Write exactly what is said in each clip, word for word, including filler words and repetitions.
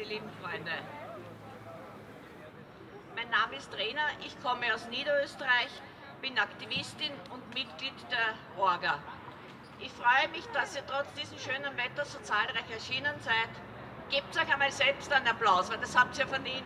meine lieben Freunde. Mein Name ist Rena, ich komme aus Niederösterreich, bin Aktivistin und Mitglied der Orga. Ich freue mich, dass ihr trotz diesem schönen Wetter so zahlreich erschienen seid. Gebt euch einmal selbst einen Applaus, weil das habt ihr verdient.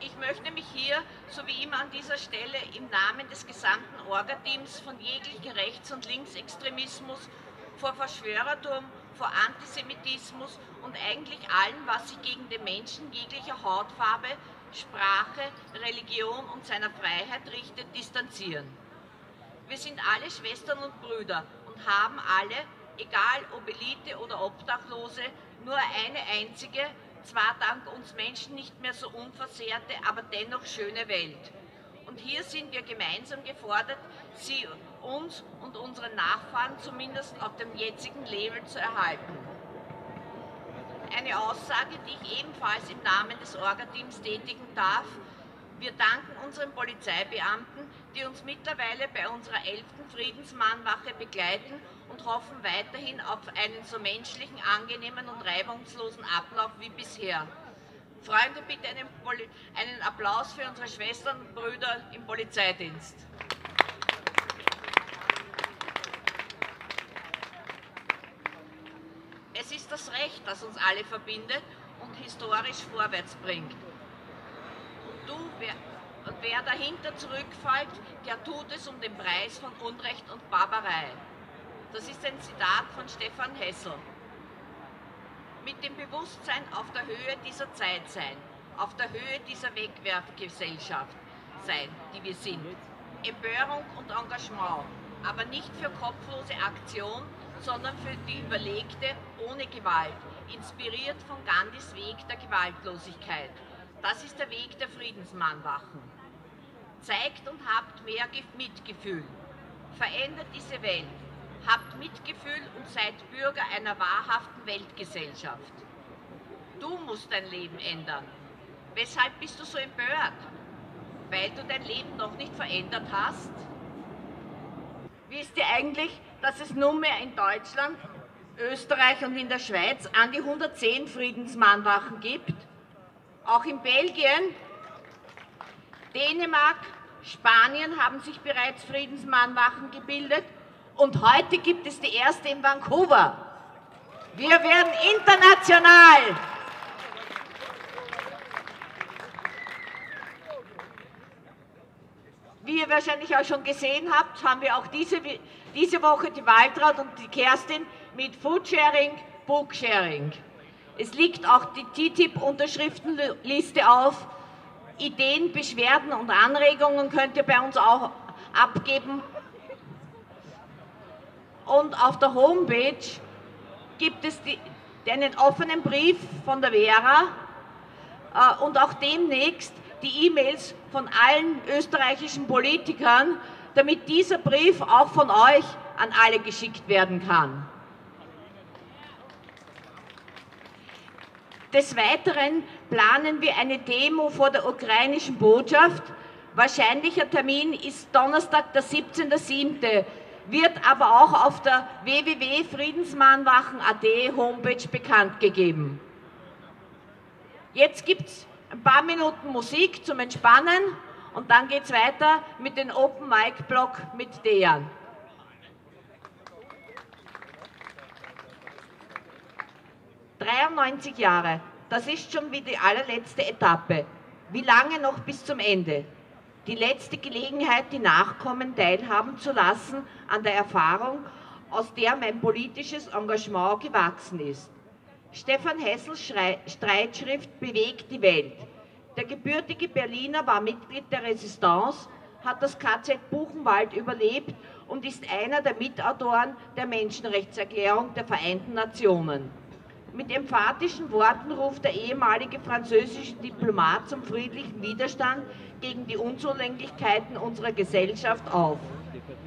Ich möchte mich hier, so wie immer an dieser Stelle, im Namen des gesamten Orga-Teams von jeglichen Rechts- und Linksextremismus, vor Verschwörertum, vor Antisemitismus und eigentlich allem, was sich gegen den Menschen jeglicher Hautfarbe, Sprache, Religion und seiner Freiheit richtet, distanzieren. Wir sind alle Schwestern und Brüder und haben alle, egal ob Elite oder Obdachlose, nur eine einzige, zwar dank uns Menschen nicht mehr so unversehrte, aber dennoch schöne Welt. Und hier sind wir gemeinsam gefordert, sie uns und unseren Nachfahren zumindest auf dem jetzigen Level zu erhalten. Eine Aussage, die ich ebenfalls im Namen des Orga-Teams tätigen darf: Wir danken unseren Polizeibeamten, die uns mittlerweile bei unserer elften Friedensmahnwache begleiten und hoffen weiterhin auf einen so menschlichen, angenehmen und reibungslosen Ablauf wie bisher. Freunde, bitte einen, einen Applaus für unsere Schwestern und Brüder im Polizeidienst. Es ist das Recht, das uns alle verbindet und historisch vorwärts bringt. Und, du, wer, und wer dahinter zurückfällt, der tut es um den Preis von Unrecht und Barbarei. Das ist ein Zitat von Stéphane Hessel. Mit dem Bewusstsein auf der Höhe dieser Zeit sein, auf der Höhe dieser Wegwerfgesellschaft sein, die wir sind. Empörung und Engagement, aber nicht für kopflose Aktion, sondern für die überlegte, ohne Gewalt, inspiriert von Gandhis Weg der Gewaltlosigkeit. Das ist der Weg der Friedensmahnwachen. Zeigt und habt mehr Mitgefühl. Verändert diese Welt. Habt Mitgefühl und seid Bürger einer wahrhaften Weltgesellschaft. Du musst dein Leben ändern. Weshalb bist du so empört? Weil du dein Leben noch nicht verändert hast? Wisst ihr eigentlich, dass es nunmehr in Deutschland, Österreich und in der Schweiz an die hundertzehn Friedensmahnwachen gibt? Auch in Belgien, Dänemark, Spanien haben sich bereits Friedensmahnwachen gebildet und heute gibt es die erste in Vancouver. Wir werden international! Wie ihr wahrscheinlich auch schon gesehen habt, haben wir auch diese, diese Woche die Waltraud und die Kerstin mit Foodsharing, Booksharing. Es liegt auch die T T I P-Unterschriftenliste auf. Ideen, Beschwerden und Anregungen könnt ihr bei uns auch abgeben. Und auf der Homepage gibt es die, einen offenen Brief von der Vera äh, und auch demnächst die E-Mails von allen österreichischen Politikern, damit dieser Brief auch von euch an alle geschickt werden kann. Des Weiteren planen wir eine Demo vor der ukrainischen Botschaft. Wahrscheinlicher Termin ist Donnerstag, der siebzehnten Siebten wird aber auch auf der w w w punkt friedensmahnwachen punkt a t Homepage bekannt gegeben. Jetzt gibt es ein paar Minuten Musik zum Entspannen und dann geht es weiter mit dem Open Mic Block mit Dejan. dreiundneunzig Jahre, das ist schon wie die allerletzte Etappe. Wie lange noch bis zum Ende? Die letzte Gelegenheit, die Nachkommen teilhaben zu lassen an der Erfahrung, aus der mein politisches Engagement gewachsen ist. Stefan Hessels Streitschrift bewegt die Welt. Der gebürtige Berliner war Mitglied der Résistance, hat das K Z Buchenwald überlebt und ist einer der Mitautoren der Menschenrechtserklärung der Vereinten Nationen. Mit emphatischen Worten ruft der ehemalige französische Diplomat zum friedlichen Widerstand gegen die Unzulänglichkeiten unserer Gesellschaft auf.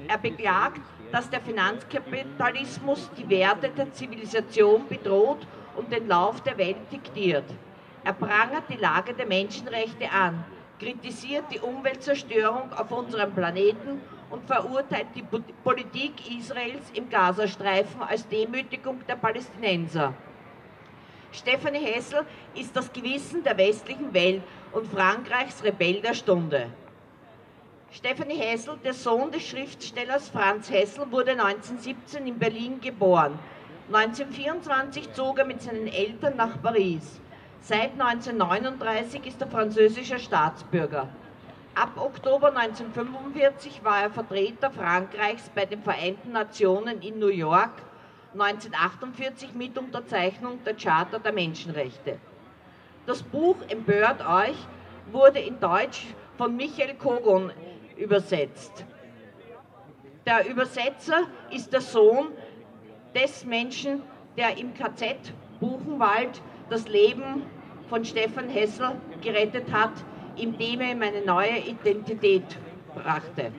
Er beklagt, dass der Finanzkapitalismus die Werte der Zivilisation bedroht und den Lauf der Welt diktiert. Er prangert die Lage der Menschenrechte an, kritisiert die Umweltzerstörung auf unserem Planeten und verurteilt die Politik Israels im Gazastreifen als Demütigung der Palästinenser. Stéphane Hessel ist das Gewissen der westlichen Welt und Frankreichs Rebell der Stunde. Stéphane Hessel, der Sohn des Schriftstellers Franz Hessel, wurde neunzehnhundertsiebzehn in Berlin geboren. neunzehnhundertvierundzwanzig zog er mit seinen Eltern nach Paris. Seit neunzehnhundertneununddreißig ist er französischer Staatsbürger. Ab Oktober neunzehnhundertfünfundvierzig war er Vertreter Frankreichs bei den Vereinten Nationen in New York, neunzehnhundertachtundvierzig mit Unterzeichnung der Charta der Menschenrechte. Das Buch Empört euch wurde in Deutsch von Michael Kogon übersetzt. Der Übersetzer ist der Sohn des Menschen, der im K Z Buchenwald das Leben von Stéphane Hessel gerettet hat, indem er ihm eine neue Identität brachte.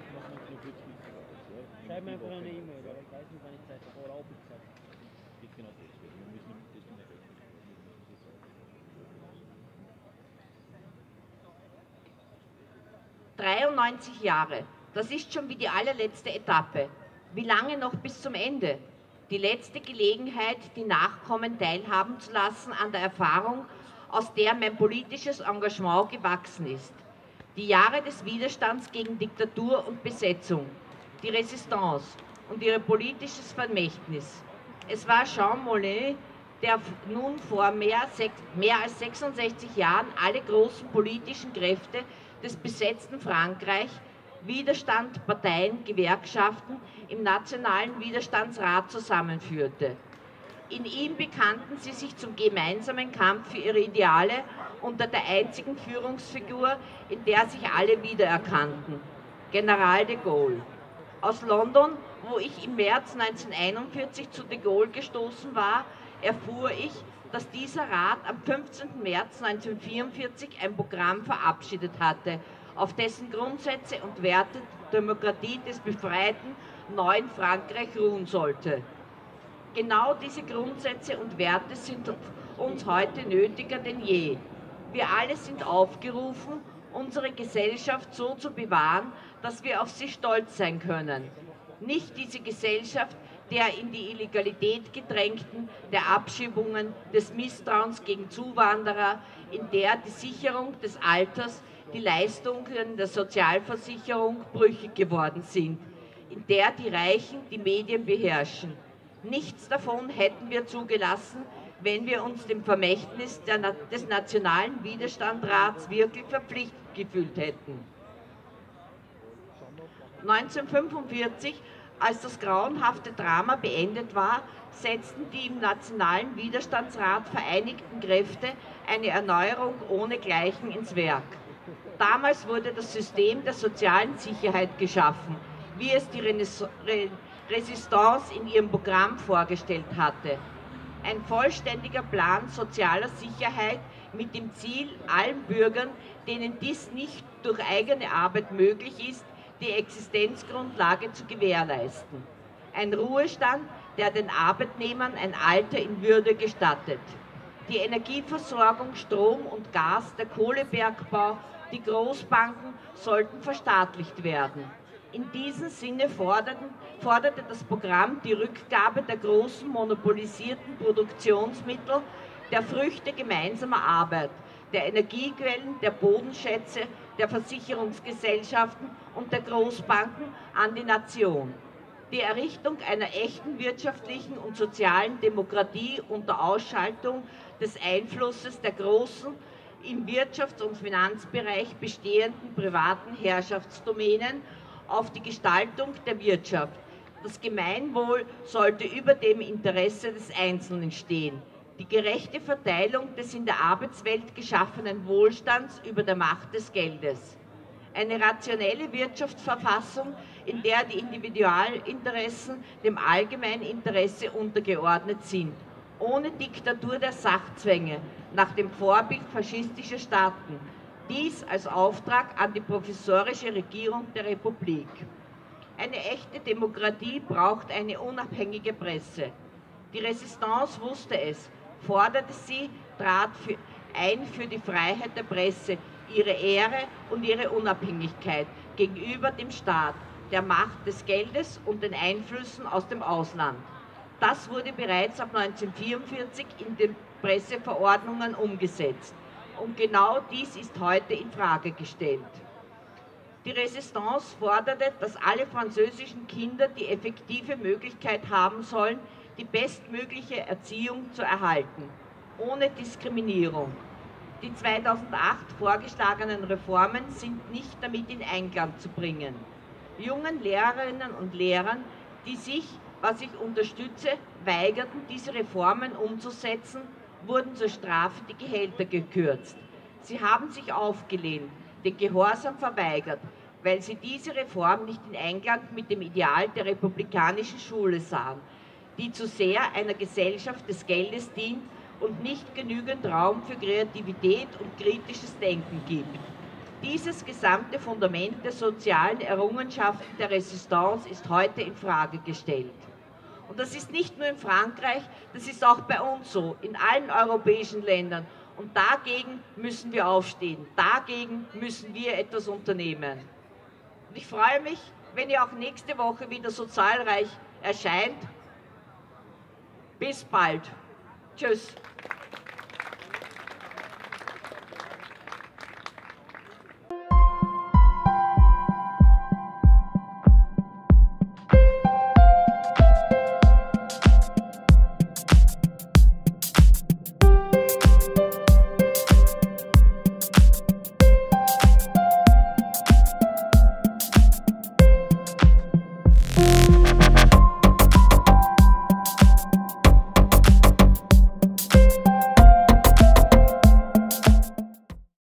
dreiundneunzig Jahre, das ist schon wie die allerletzte Etappe. Wie lange noch bis zum Ende? Die letzte Gelegenheit, die Nachkommen teilhaben zu lassen an der Erfahrung, aus der mein politisches Engagement gewachsen ist. Die Jahre des Widerstands gegen Diktatur und Besetzung, die Résistance und ihr politisches Vermächtnis. Es war Jean Monnet, der nun vor mehr, mehr als sechsundsechzig Jahren alle großen politischen Kräfte des besetzten Frankreich, Widerstand, Parteien, Gewerkschaften im Nationalen Widerstandsrat zusammenführte. In ihm bekannten sie sich zum gemeinsamen Kampf für ihre Ideale unter der einzigen Führungsfigur, in der sich alle wiedererkannten, General de Gaulle. Aus London, wo ich im März neunzehnhunderteinundvierzig zu de Gaulle gestoßen war, erfuhr ich, dass dieser Rat am fünfzehnten März neunzehnhundertvierundvierzig ein Programm verabschiedet hatte, auf dessen Grundsätze und Werte die Demokratie des befreiten neuen Frankreich ruhen sollte. Genau diese Grundsätze und Werte sind uns heute nötiger denn je. Wir alle sind aufgerufen, unsere Gesellschaft so zu bewahren, dass wir auf sie stolz sein können. Nicht diese Gesellschaft der in die Illegalität gedrängten, der Abschiebungen, des Misstrauens gegen Zuwanderer, in der die Sicherung des Alters, die Leistungen der Sozialversicherung brüchig geworden sind, in der die Reichen die Medien beherrschen. Nichts davon hätten wir zugelassen, wenn wir uns dem Vermächtnis der, des Nationalen Widerstandsrats wirklich verpflichtet gefühlt hätten. neunzehnhundertfünfundvierzig, als das grauenhafte Drama beendet war, setzten die im Nationalen Widerstandsrat vereinigten Kräfte eine Erneuerung ohnegleichen ins Werk. Damals wurde das System der sozialen Sicherheit geschaffen, wie es die Résistance in ihrem Programm vorgestellt hatte. Ein vollständiger Plan sozialer Sicherheit mit dem Ziel, allen Bürgern, denen dies nicht durch eigene Arbeit möglich ist, die Existenzgrundlage zu gewährleisten. Ein Ruhestand, der den Arbeitnehmern ein Alter in Würde gestattet. Die Energieversorgung, Strom und Gas, der Kohlebergbau, die Großbanken sollten verstaatlicht werden. In diesem Sinne forderten, forderte das Programm die Rückgabe der großen monopolisierten Produktionsmittel, der Früchte gemeinsamer Arbeit, der Energiequellen, der Bodenschätze, der Versicherungsgesellschaften und der Großbanken an die Nation. Die Errichtung einer echten wirtschaftlichen und sozialen Demokratie unter Ausschaltung des Einflusses der großen, im Wirtschafts- und Finanzbereich bestehenden privaten Herrschaftsdomänen auf die Gestaltung der Wirtschaft. Das Gemeinwohl sollte über dem Interesse des Einzelnen stehen. Die gerechte Verteilung des in der Arbeitswelt geschaffenen Wohlstands über der Macht des Geldes. Eine rationelle Wirtschaftsverfassung, in der die Individualinteressen dem Allgemeininteresse untergeordnet sind. Ohne Diktatur der Sachzwänge, nach dem Vorbild faschistischer Staaten. Dies als Auftrag an die provisorische Regierung der Republik. Eine echte Demokratie braucht eine unabhängige Presse. Die Résistance wusste es, forderte sie, trat für, ein für die Freiheit der Presse, ihre Ehre und ihre Unabhängigkeit gegenüber dem Staat, der Macht des Geldes und den Einflüssen aus dem Ausland. Das wurde bereits ab neunzehnhundertvierundvierzig in den Presseverordnungen umgesetzt. Und genau dies ist heute in Frage gestellt. Die Résistance forderte, dass alle französischen Kinder die effektive Möglichkeit haben sollen, die bestmögliche Erziehung zu erhalten, ohne Diskriminierung. Die zweitausendacht vorgeschlagenen Reformen sind nicht damit in Einklang zu bringen. Jungen Lehrerinnen und Lehrern, die sich, was ich unterstütze, weigerten, diese Reformen umzusetzen, wurden zur Strafe die Gehälter gekürzt. Sie haben sich aufgelehnt, den Gehorsam verweigert, weil sie diese Reform nicht in Einklang mit dem Ideal der republikanischen Schule sahen, die zu sehr einer Gesellschaft des Geldes dient und nicht genügend Raum für Kreativität und kritisches Denken gibt. Dieses gesamte Fundament der sozialen Errungenschaften der Resistance ist heute in Frage gestellt. Und das ist nicht nur in Frankreich, das ist auch bei uns so, in allen europäischen Ländern. Und dagegen müssen wir aufstehen, dagegen müssen wir etwas unternehmen. Und ich freue mich, wenn ihr auch nächste Woche wieder so zahlreich erscheint. Bis bald. Tschüss.